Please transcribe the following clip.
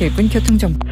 1분 교통정보.